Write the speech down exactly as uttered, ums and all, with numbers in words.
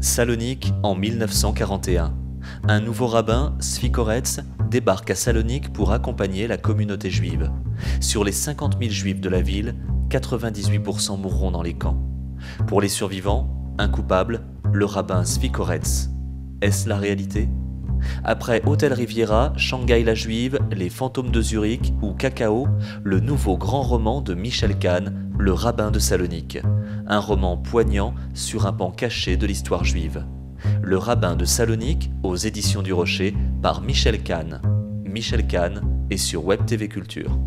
Salonique en mille neuf cent quarante et un. Un nouveau rabbin, Svikorets, débarque à Salonique pour accompagner la communauté juive. Sur les cinquante mille juifs de la ville, quatre-vingt-dix-huit pour cent mourront dans les camps. Pour les survivants, un coupable, le rabbin Svikorets. Est-ce la réalité? Après Hôtel Riviera, Shanghai la juive, Les fantômes de Zurich ou Cacao, le nouveau grand roman de Michèle Kahn, Le rabbin de Salonique. Un roman poignant sur un pan caché de l'histoire juive. Le rabbin de Salonique, aux éditions du Rocher, par Michèle Kahn. Michèle Kahn est sur Web T V Culture.